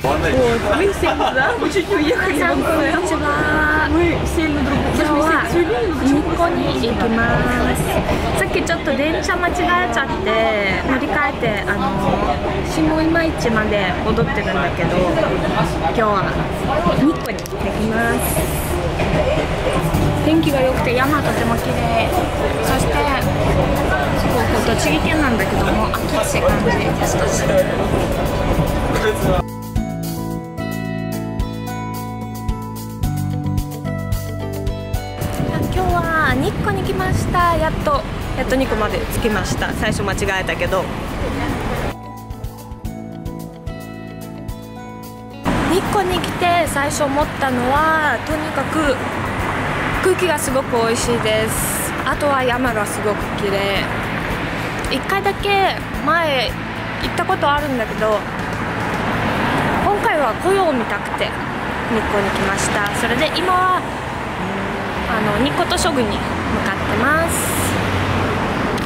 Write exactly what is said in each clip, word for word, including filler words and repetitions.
さっきちょっと電車間違えちゃって乗り換えてあの下今市まで戻ってるんだけど、今日は日光に行ってきます。天気が良くて山とても綺麗、そしてここ栃木県なんだけども秋って感じでしたし。今日は日光に来ました。やっとやっと日光まで着きました。最初間違えたけど、日光に来て最初思ったのはとにかく空気がすごく美味しいです。あとは山がすごく綺麗。一回だけ前行ったことあるんだけど、今回は紅葉を見たくて日光に来ました。それで今はあの日光東照宮に向かってます。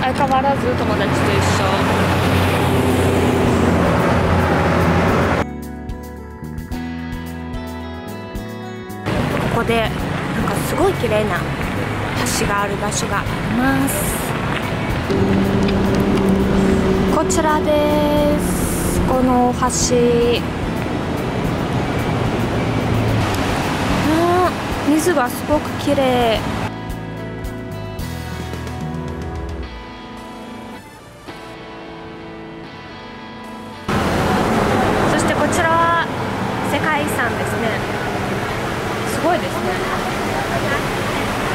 相変わらず友達と一緒。ここでなんかすごい綺麗な橋がある場所があります。こちらです。この橋、水がすごく綺麗。そしてこちらは世界遺産ですね。すごいですね。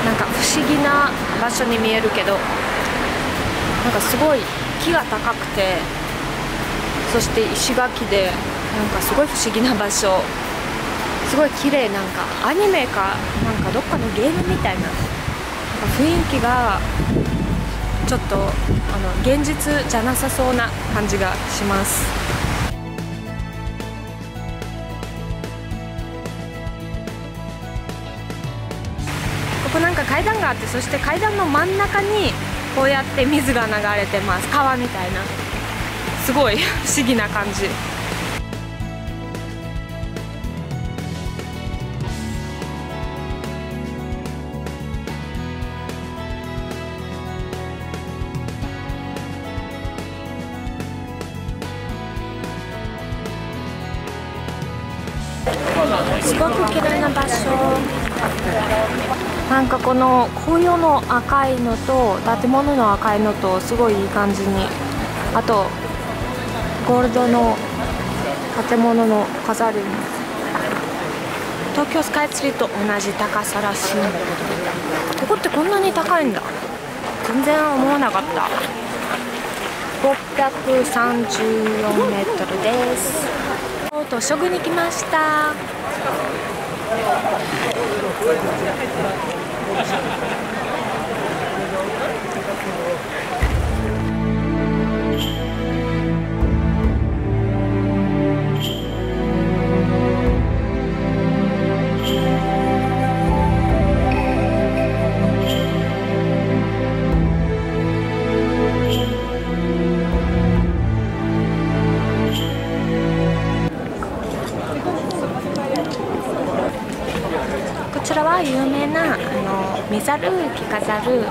なんか不思議な場所に見えるけど、なんかすごい木が高くて、そして石垣でなんかすごい不思議な場所。すごい綺麗。なんかアニメかなんかどっかのゲームみたいな、なんか雰囲気がちょっとあの現実じゃなさそうな感じがします。ここなんか階段があって、そして階段の真ん中にこうやって水が流れてます。川みたいな、すごい不思議な感じ。すごく綺麗な場所。なんかこの紅葉の赤いのと建物の赤いのとすごいいい感じに、あとゴールドの建物の飾りも東京スカイツリーと同じ高さらしいんだけど、ここってこんなに高いんだ、全然思わなかった。ろっぴゃくさんじゅうよんメートルです。東照宮に来ました。こちらは有名なあの見ざる、聞かざる、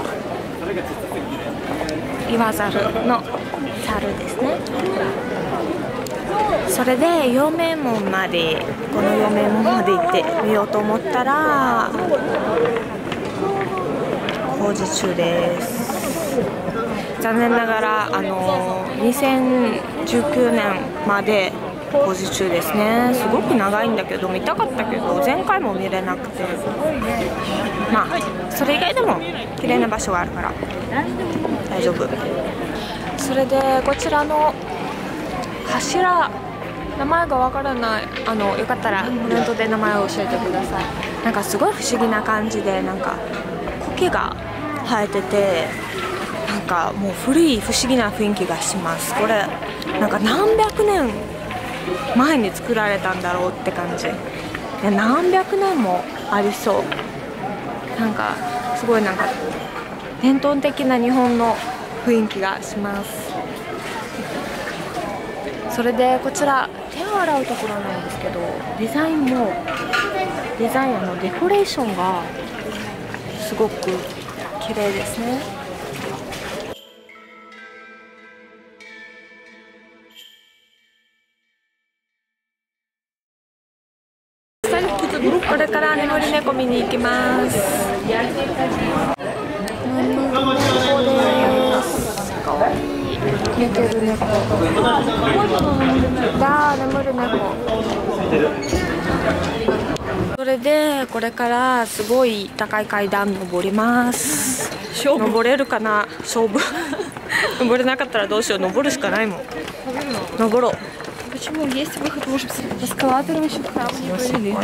言わざるの猿ですね。それで陽明門まで、この陽明門まで行ってみようと思ったら工事中です。残念ながらあのにせんじゅうきゅうねんまで工事中ですね。すごく長いんだけど、見たかったけど前回も見れなくて、まあそれ以外でも綺麗な場所があるから大丈夫。それでこちらの柱、名前がわからない、あのよかったらコメントで名前を教えてください。なんかすごい不思議な感じで、なんか苔が生えてて、なんかもう古い不思議な雰囲気がします。これなんか何百年前に作られたんだろうって感じ。いや、何百年もありそう。なんかすごい、なんか伝統的な日本の雰囲気がします。それでこちら手を洗うところなんですけど、デザインもデザインのデコレーションがすごく綺麗ですね。これから眠り猫見に行きます。寝てる猫。だー、眠る猫。それでこれからすごい高い階段登ります。登れるかな、勝負。登れなかったらどうしよう、登るしかないもん。登ろう。Почему есть выход, может быть, эскалатором еще храм не провели.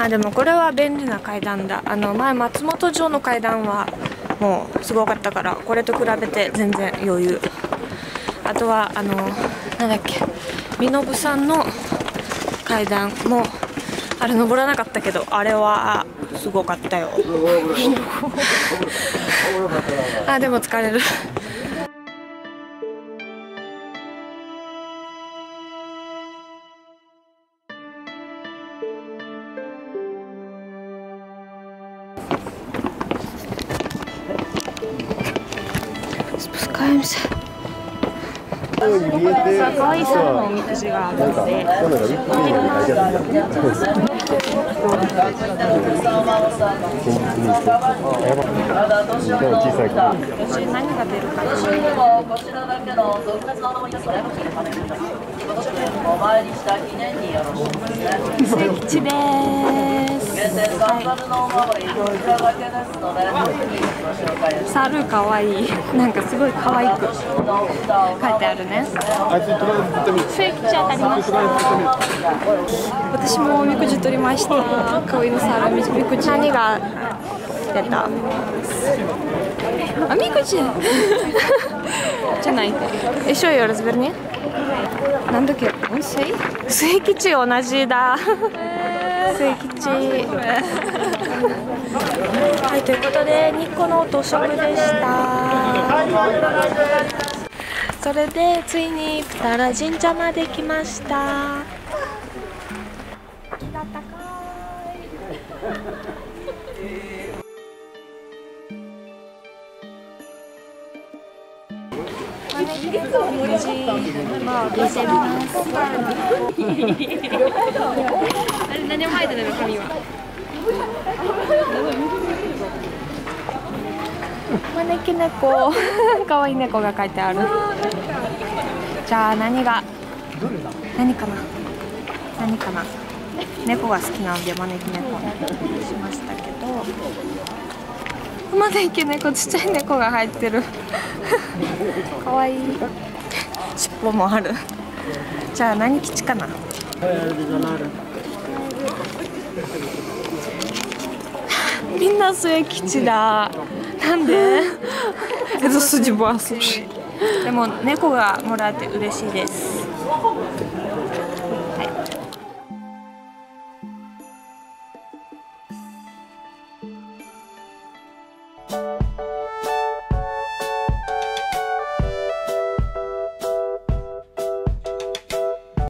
あ、でもこれは便利な階段だ。あの前松本城の階段はもうすごかったから、これと比べて全然余裕。あとはあのなんだっけ、身延さんの階段もあれ登らなかったけど、あれはすごかったよ。あ、でも疲れる。可愛いさんのおみくじがあるので、何が出るかな。猿可愛い、なんかすごい可愛く書いてあるね。私もおみくじ取りました。恋の猿おみくじ。何が出た？おみくじ。じゃない。え、しょよろずべるね。なんだっけ？水？水吉同じだ。水吉。はい、ということで日光の土食でした。それでついにプタラ神社まで来ました。気が高い。何も入ってないの、髪は。招き猫、可愛い猫が書いてある。じゃあ何が、何かな、何かな。猫が好きなんで招き猫にしましたけど。招き猫、ちっちゃい猫が入ってる。可愛い。尻尾もある。じゃあ何吉かな。みんな末吉だ。なんで？でも猫がもらえて嬉しいです。